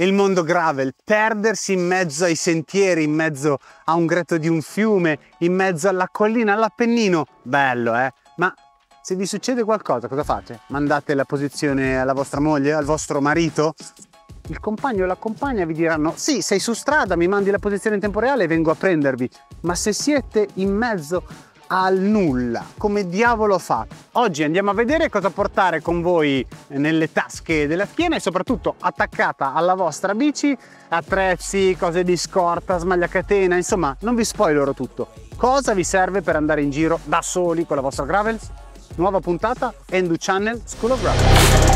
il mondo gravel, perdersi in mezzo ai sentieri, in mezzo a un greto di un fiume, in mezzo alla collina, all'Appennino. Bello, ma se vi succede qualcosa, cosa fate? Mandate la posizione alla vostra moglie, al vostro marito? Il compagno o la compagna vi diranno: sì, sei su strada, mi mandi la posizione in tempo reale e vengo a prendervi. Ma se siete in mezzo al nulla, come diavolo fate? Oggi andiamo a vedere cosa portare con voi nelle tasche della schiena e soprattutto attaccata alla vostra bici, attrezzi, cose di scorta, smagliacatena, insomma non vi spoilerò tutto. Cosa vi serve per andare in giro da soli con la vostra gravel? Nuova puntata, Endu Channel, School of Gravel.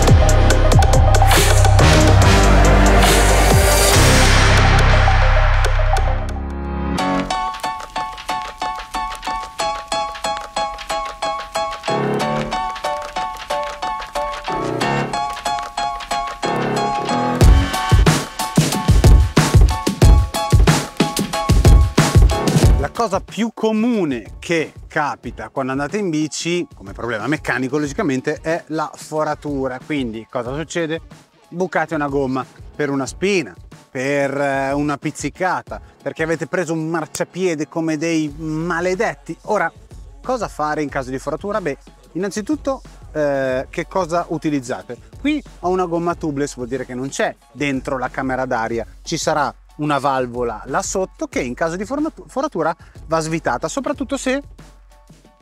Cosa più comune che capita quando andate in bici come problema meccanico logicamente è la foratura. Quindi cosa succede? Bucate una gomma per una spina, per una pizzicata, perché avete preso un marciapiede come dei maledetti. Ora, cosa fare in caso di foratura? Beh, innanzitutto che cosa utilizzate? Qui ho una gomma tubeless, vuol dire che non c'è dentro la camera d'aria, ci sarà una valvola là sotto che in caso di foratura va svitata, soprattutto se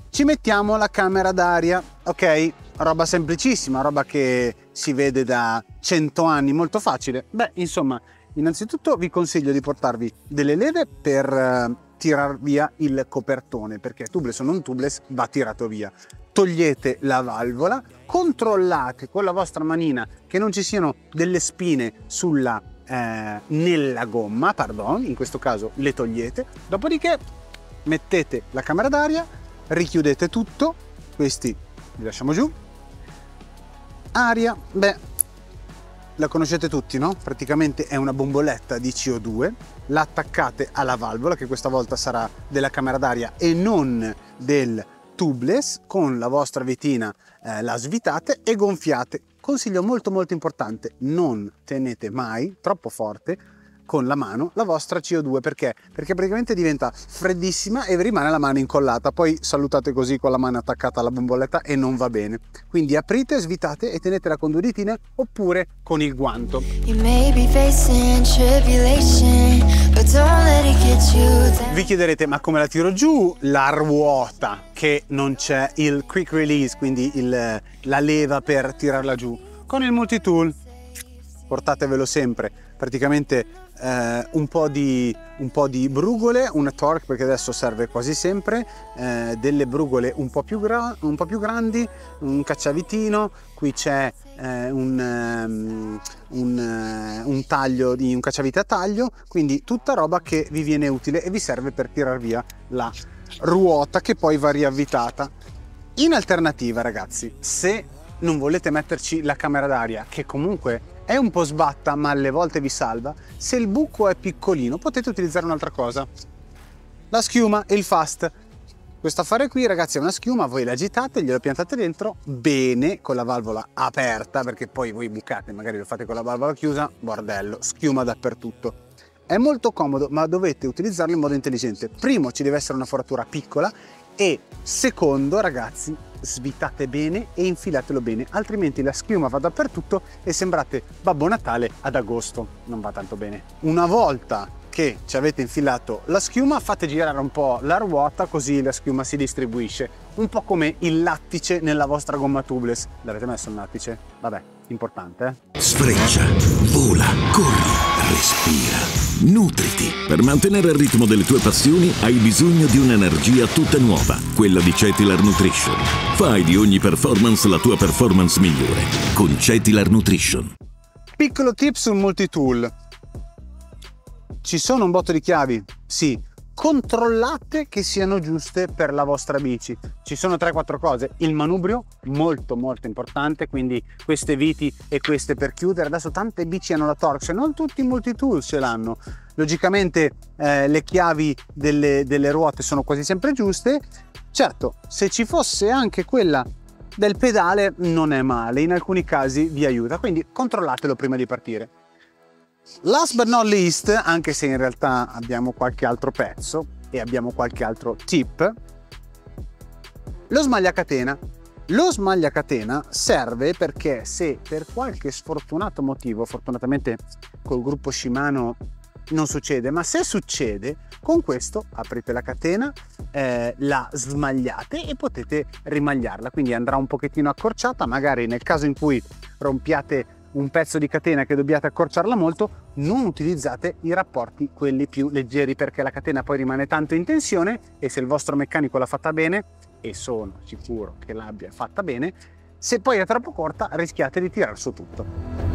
ci mettiamo la camera d'aria, ok? Roba semplicissima, roba che si vede da 100 anni, molto facile. Beh, insomma, innanzitutto vi consiglio di portarvi delle leve per tirar via il copertone, perché tubeless o non tubeless va tirato via. Togliete la valvola, controllate con la vostra manina che non ci siano delle spine sulla nella gomma, pardon, in questo caso le togliete, dopodiché mettete la camera d'aria, richiudete tutto, questi li lasciamo giù, aria, beh, la conoscete tutti, no? Praticamente è una bomboletta di CO2, la attaccate alla valvola, che questa volta sarà della camera d'aria e non del tubeless, con la vostra vetina la svitate e gonfiate. Consiglio molto importante: non tenete mai troppo forte con la mano la vostra CO2, perché praticamente diventa freddissima e vi rimane la mano incollata, poi salutate così con la mano attaccata alla bomboletta e non va bene. Quindi aprite, svitate e tenetela con due ditine oppure con il guanto. Vi chiederete: ma come la tiro giù la ruota che non c'è il quick release, quindi la leva per tirarla giù? Con il multitool, portatevelo sempre, praticamente un po' di brugole, una torque, perché adesso serve quasi sempre, delle brugole un po' più grandi, un cacciavitino, qui c'è un taglio di un cacciavite a taglio, quindi tutta roba che vi viene utile e vi serve per tirar via la ruota che poi va riavvitata. In alternativa, ragazzi, se non volete metterci la camera d'aria, che comunque è un po' sbatta ma alle volte vi salva, se il buco è piccolino potete utilizzare un'altra cosa, la schiuma e il fast. Questo affare qui, ragazzi, è una schiuma, voi l'agitate, glielo piantate dentro bene con la valvola aperta, perché poi voi bucate, magari lo fate con la valvola chiusa, bordello, schiuma dappertutto. È molto comodo, ma dovete utilizzarlo in modo intelligente. Primo, ci deve essere una foratura piccola, e secondo, ragazzi, svitate bene e infilatelo bene, altrimenti la schiuma va dappertutto e sembrate Babbo Natale ad agosto, non va tanto bene. Una volta che ci avete infilato la schiuma, fate girare un po' la ruota, così la schiuma si distribuisce, un po' come il lattice nella vostra gomma tubeless. L'avete messo il lattice? Vabbè, importante, Sfreccia, vola, corri, respira, nutriti. Per mantenere il ritmo delle tue passioni hai bisogno di un'energia tutta nuova, quella di Cetilar Nutrition. Fai di ogni performance la tua performance migliore con Cetilar Nutrition. Piccolo tip sul multitool: ci sono un botto di chiavi? Sì, controllate che siano giuste per la vostra bici. Ci sono 3-4 cose: il manubrio, molto importante, quindi queste viti e queste per chiudere. Adesso tante bici hanno la torx, non tutti i multitool ce l'hanno. Logicamente le chiavi delle ruote sono quasi sempre giuste. Certo, se ci fosse anche quella del pedale non è male, in alcuni casi vi aiuta, quindi controllatelo prima di partire. Last but not least, anche se in realtà abbiamo qualche altro pezzo e abbiamo qualche altro tip, lo smagliacatena. Lo smagliacatena serve perché se per qualche sfortunato motivo, fortunatamente col gruppo Shimano non succede, ma se succede, con questo aprite la catena, la smagliate e potete rimagliarla, quindi andrà un pochettino accorciata, magari nel caso in cui rompiate un pezzo di catena che dobbiate accorciarla molto, non utilizzate i rapporti quelli più leggeri, perché la catena poi rimane tanto in tensione e se il vostro meccanico l'ha fatta bene, e sono sicuro che l'abbia fatta bene, se poi è troppo corta rischiate di tirar su tutto.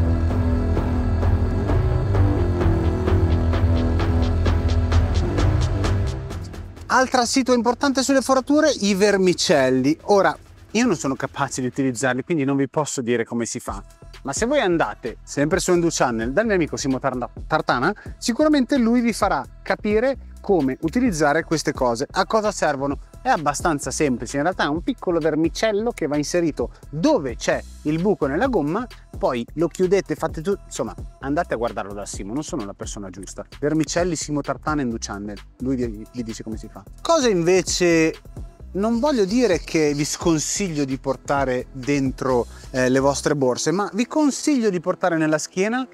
Altro aspetto importante sulle forature, i vermicelli. Ora, io non sono capace di utilizzarli, quindi non vi posso dire come si fa. Ma se voi andate, sempre su Endu Channel, dal mio amico Simo Tartana, sicuramente lui vi farà capire come utilizzare queste cose, a cosa servono. È abbastanza semplice, in realtà è un piccolo vermicello che va inserito dove c'è il buco nella gomma, poi lo chiudete, fate tutto, insomma, andate a guardarlo da Simo, non sono la persona giusta. Vermicelli Simo Tartana Endu Channel, lui vi dice come si fa. Cosa invece... non voglio dire che vi sconsiglio di portare dentro le vostre borse, ma vi consiglio di portare nella schiena,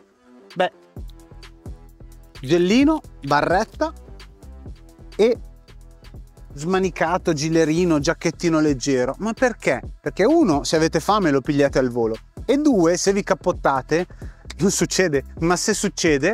beh, gellino, barretta e smanicato, gilerino, giacchettino leggero. Ma perché? Perché uno, se avete fame lo pigliate al volo, e due, se vi cappottate, non succede, ma se succede...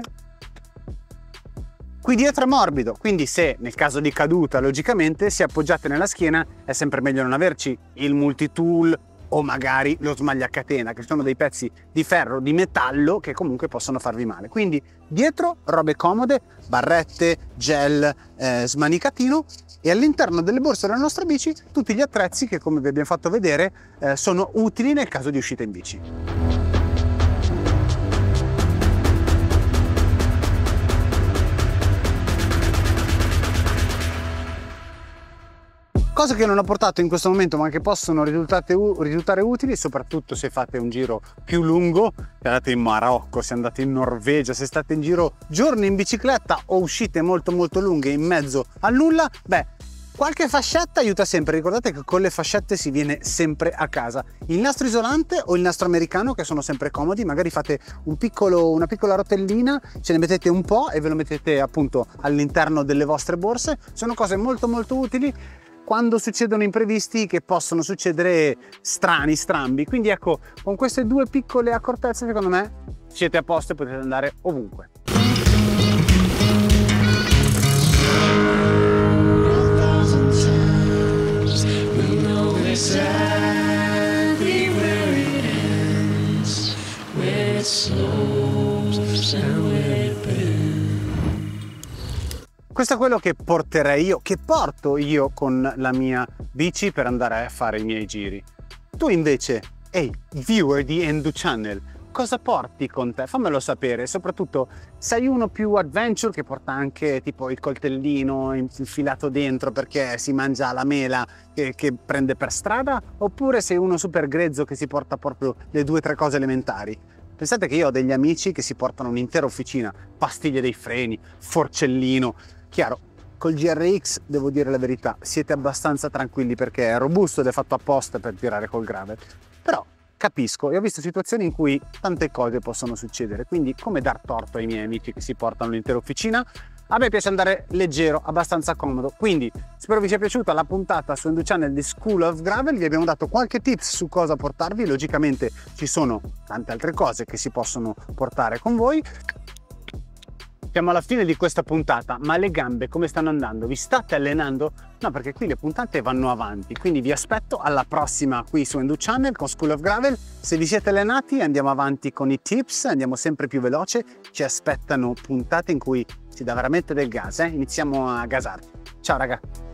qui dietro è morbido, quindi se nel caso di caduta, logicamente, se appoggiate nella schiena è sempre meglio non averci il multitool o magari lo smagliacatena, che sono dei pezzi di ferro, di metallo, che comunque possono farvi male. Quindi dietro robe comode, barrette, gel, smanicatino, e all'interno delle borse delle nostre bici tutti gli attrezzi che, come vi abbiamo fatto vedere, sono utili nel caso di uscita in bici. Cosa che non ho portato in questo momento ma che possono risultare utili, soprattutto se fate un giro più lungo, se andate in Marocco, se andate in Norvegia, se state in giro giorni in bicicletta o uscite molto molto lunghe in mezzo a nulla, beh, qualche fascetta aiuta sempre. Ricordate che con le fascette si viene sempre a casa. Il nastro isolante o il nastro americano, che sono sempre comodi, magari fate una piccola rotellina, ce ne mettete un po' e ve lo mettete appunto all'interno delle vostre borse. Sono cose molto molto utili quando succedono imprevisti che possono succedere strani, strambi. Quindi ecco, con queste due piccole accortezze, secondo me, siete a posto e potete andare ovunque. Questo è quello che porterei io, che porto io con la mia bici per andare a fare i miei giri. Tu invece, ehi, viewer di Endu Channel, cosa porti con te? Fammelo sapere, soprattutto sei uno più adventure che porta anche tipo il coltellino infilato dentro perché si mangia la mela che prende per strada, oppure sei uno super grezzo che si porta proprio le due o tre cose elementari. Pensate che io ho degli amici che si portano un'intera officina, pastiglie dei freni, forcellino. Chiaro, col GRX, devo dire la verità, siete abbastanza tranquilli perché è robusto ed è fatto apposta per tirare col gravel. Però capisco, io ho visto situazioni in cui tante cose possono succedere, quindi come dar torto ai miei amici che si portano un'intera officina? A me piace andare leggero, abbastanza comodo, quindi spero vi sia piaciuta la puntata su Endu Channel di School of Gravel. Vi abbiamo dato qualche tips su cosa portarvi, logicamente ci sono tante altre cose che si possono portare con voi. Siamo alla fine di questa puntata, ma le gambe come stanno andando? Vi state allenando? No, perché qui le puntate vanno avanti, quindi vi aspetto alla prossima qui su Endu Channel con School of Gravel. Se vi siete allenati andiamo avanti con i tips, andiamo sempre più veloce, ci aspettano puntate in cui ci dà veramente del gas, eh? Iniziamo a gasarvi. Ciao raga!